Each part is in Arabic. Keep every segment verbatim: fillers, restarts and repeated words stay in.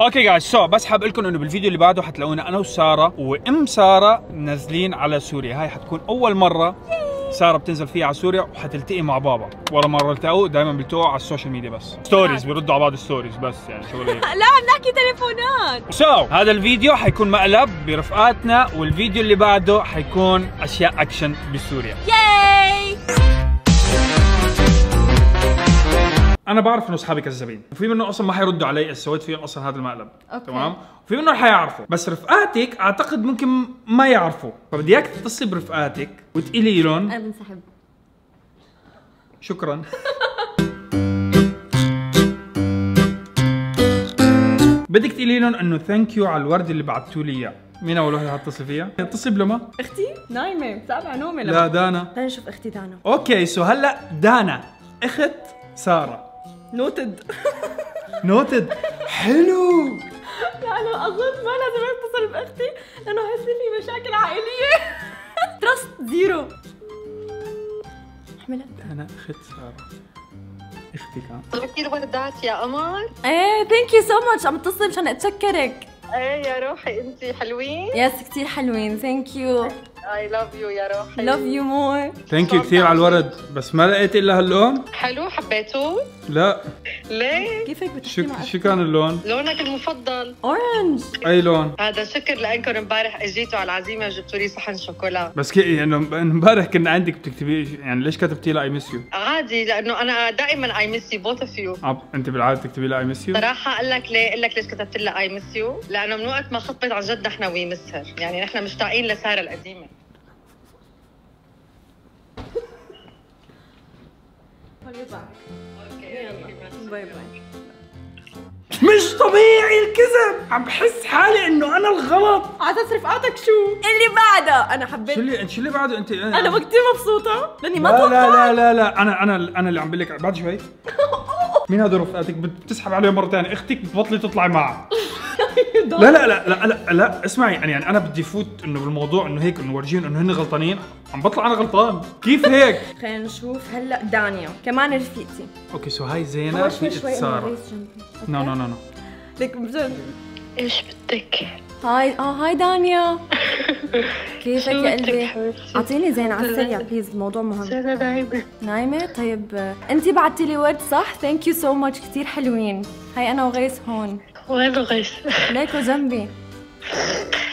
اوكي جايز، سو بس حاب لكم انه بالفيديو اللي بعده حتلاقونا انا وساره وام ساره نازلين على سوريا. هاي حتكون اول مره ساره بتنزل فيها على سوريا وحتلتقي مع بابا. ولا مره التقوا، دائما بيلتقوا على السوشيال ميديا بس ستوريز، بيردوا على بعض ستوريز بس، يعني شغل هيك. لا عم نحكي تليفونات. سو هذا الفيديو حيكون مقلب برفقاتنا، والفيديو اللي بعده حيكون اشياء اكشن بسوريا. ياي. أنا بعرف إنه أصحابي كذابين، وفي منهم أصلاً ما حيردوا علي إذا سويت فيهم أصلاً هذا المقلب، تمام؟ وفي منهم حيعرفوا، بس رفقاتك أعتقد ممكن ما يعرفوا، فبدي إياك تتصلي برفقاتك وتقولي لهم أنا بنسحب. شكراً. بدك تقولي لهم إنه ثانك يو على الورد اللي بعثتوا لي إياه. مين أول وحدة حتصل فيها؟ اتصل بلما؟ أختي؟ نايمة، بتعب على نومي. لا دانا. خلينا نشوف أختي دانا. أوكي، سو هلا دانا أخت سارة. نوتد نوتد. حلو. لا انا اظن ما لازم اتصل باختي لانه حيصير في مشاكل عائليه. تراست زيرو. احملها. انا اخت سارة اختك. ها كثير وردات يا قمر. ايه ثانك يو سو ماتش، عم اتصل مشان اتشكرك. ايه يا روحي انت حلوين. يس كثير حلوين، ثانك يو. I love you يا روحي. Love you more. Thank you كثير على الورد، بس ما لقيت الا هاللون. حلو حبيتوه؟ لا. ليه؟ كيفك بتحكي مع شو كان اللون؟ لونك المفضل؟ اورنج. اي لون؟ هذا شكر لانكم امبارح اجيتوا على العزيمه وجبتوا لي صحن شوكولا. بس كي يعني امبارح كنا عندك بتكتبي، يعني ليش كتبتي لي اي ميس يو؟ عادي لانه انا دائما اي ميس يو بوث اوف يو. انت بالعاده بتكتبي لي اي ميس يو؟ صراحه اقول لك ليه، اقول لك ليش كتبت لها اي ميس يو؟ لانه من وقت ما خطبت عن جد نحن ومسهر، يعني نحن مشتاقين لساره القديمه. باي باي. مش طبيعي الكذب، عم بحس حالي انه انا الغلط. على اساس رفقاتك شو؟ اللي بعده انا حبيت. شو اللي شو اللي بعده انت؟ انا, أنا وقتي مبسوطه لاني ما توقعت. لا لا لا لا انا انا انا اللي عم بقول لك بعد شوي. مين هدول رفقاتك بتسحب عليهم مرة ثانية؟ اختك بتبطلي تطلعي معها. لا, لا لا لا لا لا اسمعي، يعني انا بدي فوت انه بالموضوع انه هيك انه ورجيهم انه هن غلطانين، عم بطلع انا غلطان، كيف هيك؟ خلينا نشوف هلا دانيا كمان رفيقتي. اوكي سو هاي زينة رفيقة سارة. نو نو نو نو ليك بجد. ايش بدك؟ هاي اه هاي دانيا. كيفك يا قلبي؟ اعطيني زين على السريع بليز، الموضوع مهم. نايمة. نايمة؟ طيب انت بعتي لي ورد صح؟ ثانك يو سو ماتش كثير حلوين. هاي انا وغيث هون. وين غيث؟ ليكو جنبي.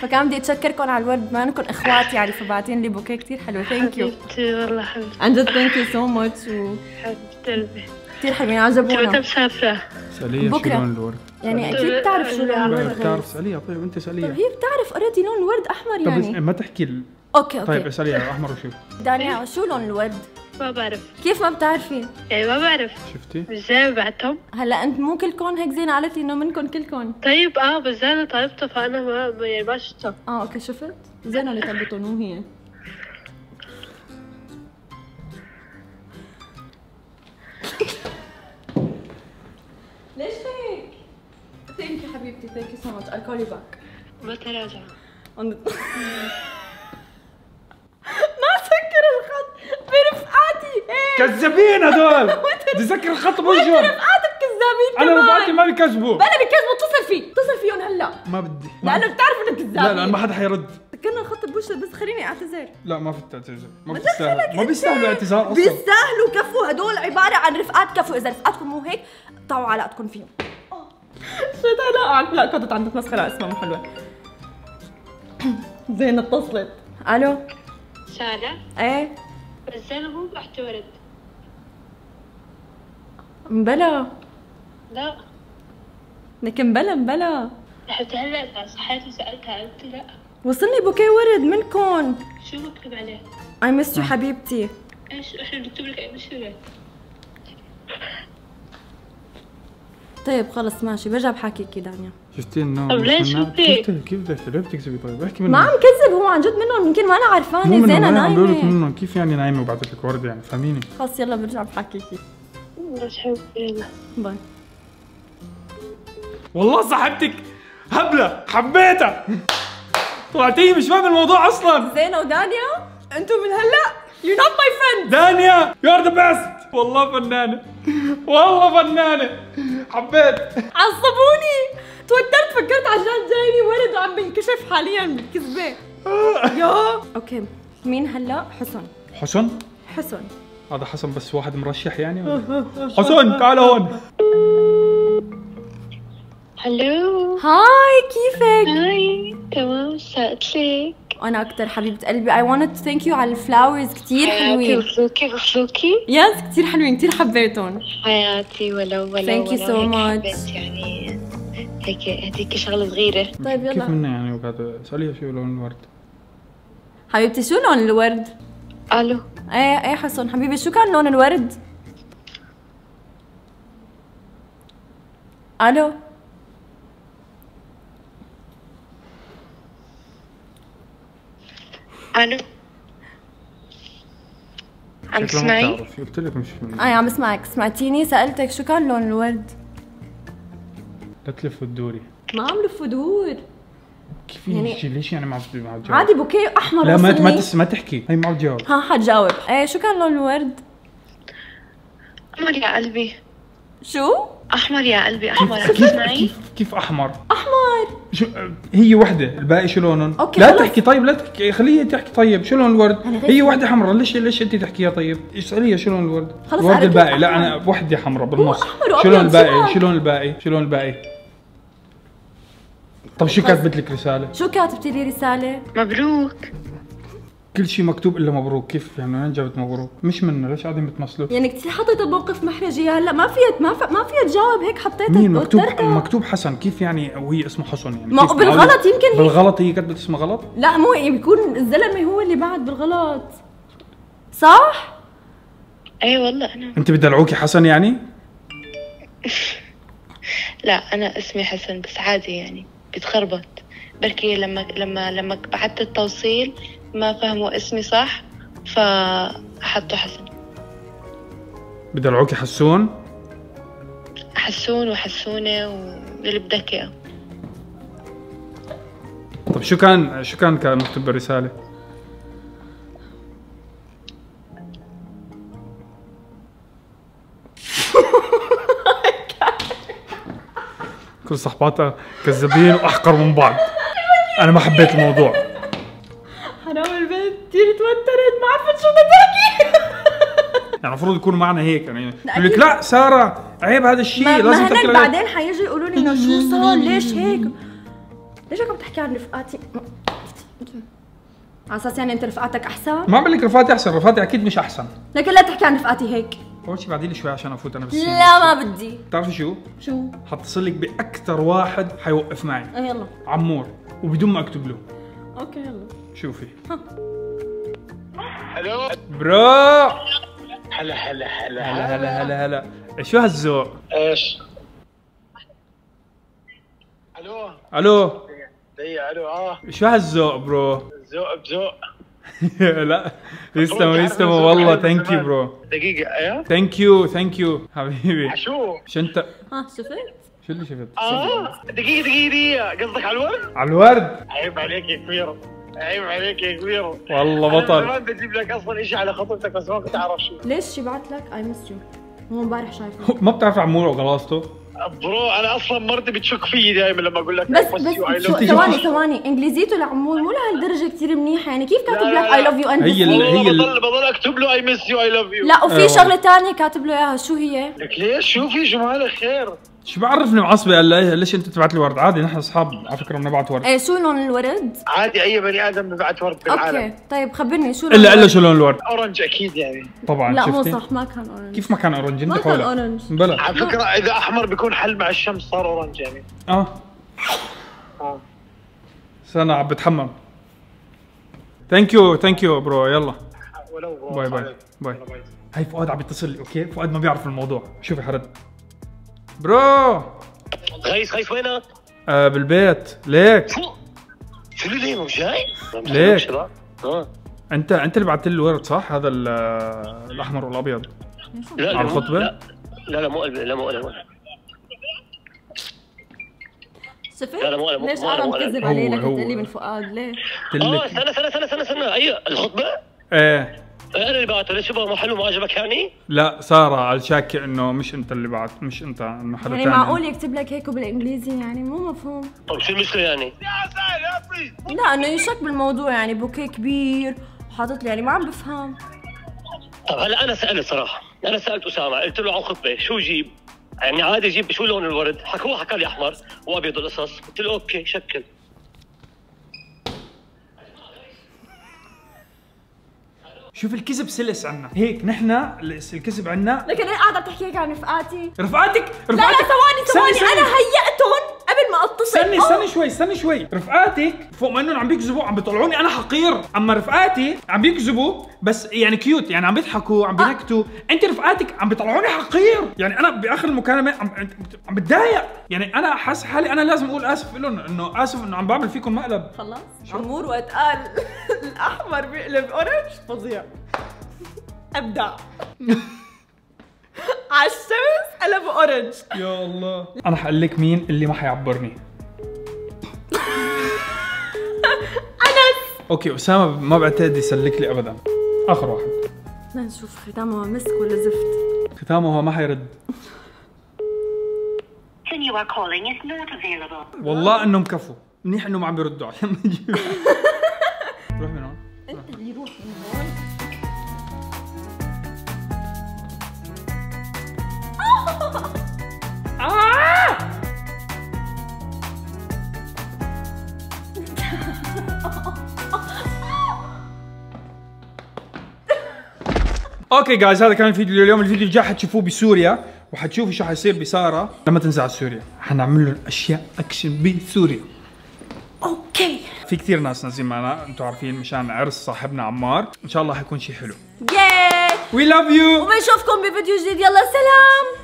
فكان بدي اتشكركم على الورد، ما انكم اخوات يعني، فبعتين لي بوكيه كثير حلو. ثانك يو حبيبتي والله حبيبتي عن جد، ثانك يو سو ماتش حبيبة قلبي كثير حلوين عجبونا. شو مسافرة؟ سأليها شو لون الورد؟ يعني اكيد بتعرف شو لون الورد. بتعرف سأليها. طيب انت سأليها. طيب هي بتعرف اوريدي لون الورد احمر يعني. طيب ما تحكي ال... اوكي اوكي طيب سأليها احمر وشو. دانيا شو لون الورد؟ ما بعرف. كيف ما بتعرفي؟ يعني ما بعرف. شفتي؟ مش زين بعتهم. هلا انت مو كلكم هيك زين، قالت لي انه منكم كلكم. طيب اه بس زينة طلبته فانا ما يعني ما شفتها. اه اوكي شفت؟ زينة اللي طلبته مو هي. ليش هيك؟ ثانك يو حبيبتي، ثانك يو سو ماتش، I'll call you back. ما تراجع. ما سكر الخط برفقاتي. كذابين هدول. بذكر الخط بوجههم. رفقاتك كذابين كمان. انا رفقاتي ما بيكذبوا. بلا بيكذبوا. اتصل فيه، اتصل فيهم هلا. ما بدي. لانه بتعرف انك كذاب. لا لا ما حدا حيرد. سكرنا الخط بوجهك بس خليني اعتذر. لا ما في تعتذر، ما بتستاهل، ما بيستاهلوا اعتذار اصلا. بيستاهلوا كفو، هدول عباره عن رفقات كفو، اذا رفقاتكم مو هيك قطعوا علاقتكم فيهم. شيطان. لا كنت عم تتمسخر على اسمها مو حلوه. زين اتصلت. الو سارة؟ ايه بس زينة مو بعت ورد. مبلا. لا لك مبلا مبلا. رحت هلا صحيت وسألتها قالت لا. وصلني بوكيه ورد منكم. شو مكتوب عليه؟ اي ميس يو حبيبتي. ايش احنا بنكتب لك اي ميس يو؟ طيب خلص ماشي، برجع بحكيكي دانيا. شفتي النوم؟ طيب ليش شفتي؟ كيف بدك ليه بتكذبي طيب؟ احكي منهم. ما عم كذب، هو عن جد منهم يمكن ما انا عرفانه. زينة نايمة. عم بقول لك منهم، كيف يعني نايمة وبعثت لك ورد يعني فهميني. خلص يلا برجع بحكيكي. مش حبيبتي يلا باي. والله صاحبتك هبلة، حبيتها. طلعتي مش فاهمة الموضوع اصلا. زينة ودانيا انتم من هلا يو نوت ماي فريند. دانيا يو ار ذا بيست. والله فنانة، والله فنانة، حبيت. عصبوني، توترت، فكرت عشان جايني ولد وعم بينكشف حاليا بالكذبة. يا اوكي مين هلا؟ حسن. حسن؟ حسن هذا حسن بس واحد مرشح يعني ولا؟ حسن تعال هون. الو هاي كيفك؟ هاي تمام شاءت لك. وانا اكثر حبيبه قلبي. اي ونت تو ثانك يو على الفلاورز كثير حلوين. مبروكي مبروكي. يس كثير حلوين كثير حبيتهم. حياتي ولو ولو ثانك يو سو ماتش. يعني هيك هديك شغله صغيره. طيب يلا كيف منا يعني وقاعده اساليها شو لون الورد؟ حبيبتي شو لون الورد؟ الو ايه ايه حسن حبيبي شو كان لون الورد؟ الو الو عم تسمعي؟ قلت لك مش اي عم اسمعك. سمعتيني؟ سألتك شو كان لون الورد؟ لا تلفوا الدوري. ما عم لفوا دور. كيف يعني ليش يعني ما عم تجاوب؟ عادي بوكيه احمر. لا ما ما ما تحكي، هي ما عم تجاوب. ها حتجاوب. ايه شو كان لون الورد؟ احمر يا قلبي. شو؟ احمر يا قلبي احمر. عم تسمعي؟ كيف احمر؟ احمر شو هي وحده الباقي شو لونهم؟ لا تحكي طيب لا تحكي خليها تحكي. طيب شو لون الورد؟ هي وحده حمراء ليش ليش انت تحكيها؟ طيب اساليها شو لون الورد؟ الورد الباقي. لا انا وحده حمراء بالنص. شو لون الباقي؟ شو لون الباقي؟ شو لون الباقي؟ طب شو كاتبت لك رساله؟ شو كاتبتي لي رساله؟ مبروك. كل شيء مكتوب الا مبروك. كيف يعني وين جابت مبروك؟ مش منه ليش قاعدين بتمثلوا؟ يعني كثير حطيتها بموقف محرجه هلا ما فيها ما فيها ما فيها تجاوب هيك حطيتها. مين مكتوب مكتوب حسن كيف يعني وهي اسمه حسن يعني؟ ما بالغلط يمكن هي بالغلط هي كتبت اسمه غلط؟ لا مو بيكون الزلمه هو اللي بعد بالغلط صح؟ اي والله انا انت بدلعوكي حسن يعني؟ لا انا اسمي حسن بس عادي يعني بتخربط بركي لما لما لما بعثت التوصيل ما فهموا اسمي صح فحطوا حسن. بدلعوكي حسون؟ حسون وحسونه واللي بدك اياه. طيب شو كان شو كان كان مكتوب بالرساله؟ كل صحباتها كذابين واحقر من بعض. انا ما حبيت الموضوع. حرام البنت كثير توترت ما عرفت شو بدها تحكي. يعني المفروض يكون معنا هيك يعني يقول لك لا ساره عيب هذا الشيء لازم تحكي. بعدين حيجوا يقولوا لي انه شو صار ليش هيك؟ ليش هيك عم تحكي عن رفقاتي؟ على اساس يعني انت رفقاتك احسن؟ ما عم بقول لك رفقاتي احسن، رفقاتي اكيد مش احسن. لكن لا تحكي عن رفقاتي هيك. اول شيء بعديلي شوي عشان افوت انا بس. لا ما بدي. بتعرفي شو؟ شو؟ حتصل لك باكثر واحد حيوقف معي. يلا عمور وبدون ما اكتب له. اوكي يلا. شوفي الو برو. هلا هلا هلا هلا هلا هلا شو هالذوق؟ ايش؟ الو الو دقيقة الو اه شو هالذوق برو؟ ذوق بذوق. لا يسلم يسلم والله ثانك يو برو. دقيقة ايه؟ ثانك يو ثانك يو حبيبي. شو؟ شو انت؟ اه شفت؟ شو اللي شفت؟ اه دقيقة دقيقة دقيقة قصدك على الورد؟ على الورد؟ عيب عليك يا كبير عيب عليك يا كبير والله بطل. انا زمان بجيب لك اصلا شيء على خطوتك بس ما كنت اعرف شو. ليش شبعت لك؟ اي مس يو مو امبارح شايفه ما بتعرف عموره وغلاصته؟ برو انا اصلا مرتي بتشك فيي دائما لما اقول لك بس بس ثواني ثواني انجليزيته لعمور مو لهالدرجه كثير منيحه يعني كيف كاتب لك اي لاف يو انت؟ هي هي بضل بضل اكتب له اي مس يو اي لاف يو. لا وفي شغله ثانيه كاتب له اياها شو هي؟ لك ليش شو في شو مالك خير؟ شو بعرفني معصبه هلا ليش انت تبعت لي ورد؟ عادي نحن اصحاب على فكره بنبعت ورد. ايه شو لون الورد؟ عادي اي بني ادم ببعت ورد بالعالم. اوكي طيب خبرني شو لون الا الا شو لون الورد؟ اورنج اكيد يعني طبعا. لا مو صح ما كان اورنج. كيف ما كان اورنج؟ انت حولك ما كان اورنج بلا على فكره. اذا احمر بيكون حل مع الشمس صار اورنج يعني. اه اه انا عم بتحمم. ثانك يو ثانك يو برو يلا ولو برو. باي باي باي. هاي فؤاد عم يتصل لي. اوكي فؤاد ما بيعرف الموضوع. شوفي حرد برو. غيث غيث وينك؟ آه بالبيت. ليك شو؟ شو اللي ليه مش جاي؟ ليك اه انت انت اللي بعت لي الورد صح؟ هذا الاحمر والابيض. لا على الخطبه؟ لا لا لا مو لا مو لا شفت؟ لا لا مو ليش انا مكذب عليه؟ لك قلت لي من فؤاد ليه؟ اه استنى استنى استنى استنى اي الخطبه؟ ايه انا اللي بعته ليش شبه ما حلو ما عجبك يعني؟ لا ساره على الشاك انه مش انت اللي بعت، مش انت انه حدا ثاني. يعني معقول يكتب لك هيك بالانجليزي؟ يعني مو مفهوم. طيب شو المشكله يعني؟ لا انه يشك بالموضوع يعني، بوكيه كبير وحاطط لي يعني ما عم بفهم. طب هلا انا سالت صراحه، انا سالت اسامه قلت له على خطبه شو جيب؟ يعني عادي جيب شو لون الورد؟ حكوا حكى لي احمر وابيض القصص، قلت له اوكي شكل. شوف الكذب سلس عنا، هيك نحن الكذب عنا. لكن انا قاعده بتحكي هيك عن رفقاتي. رفقاتك؟ رفقاتك؟ لا لا ثواني ثواني، سني سني. انا هيأتهم قبل ما اتصل. استني استني شوي استني شوي، رفقاتك فوق ما انهم عم بيكذبوا عم بيطلعوني انا حقير، اما رفقاتي عم بيكذبوا بس يعني كيوت، يعني عم بيضحكوا عم بينكتوا، آه. انت رفقاتك عم بيطلعوني حقير، يعني انا باخر المكالمه عم عم بتضايق، يعني انا حاسس حالي انا لازم اقول اسف لهم انه اسف انه عم بعمل فيكم مقلب. خلص عمور وقت قال الاحمر بيقلب اورنج فظيع. ابدع. على الشمس قلب اورنج. يا الله. انا حقول لك مين اللي ما حيعبرني. انس. اوكي اسامه ما بعتقد يسلك لي ابدا. اخر واحد. بدنا نشوف ختامه مسك ولا زفت. ختامه ما حيرد. والله انهم كفوا، منيح انه ما عم بيردوا عشان ما نجيب. روح من هون. انت اللي روح من هون. آه! اوكي جايز هذا كان الفيديو اليوم، الفيديو الجاي حتشوفوه بسوريا وحتشوفوا شو حيصير بساره لما تنزل على سوريا، حنعمل لهم اشياء اكشن بسوريا. اوكي في كثير ناس نازلين معنا انتم عارفين مشان عرس صاحبنا عمار، ان شاء الله حيكون شيء حلو. ياي وي لاف يو، وبنشوفكم بفيديو جديد، يلا سلام.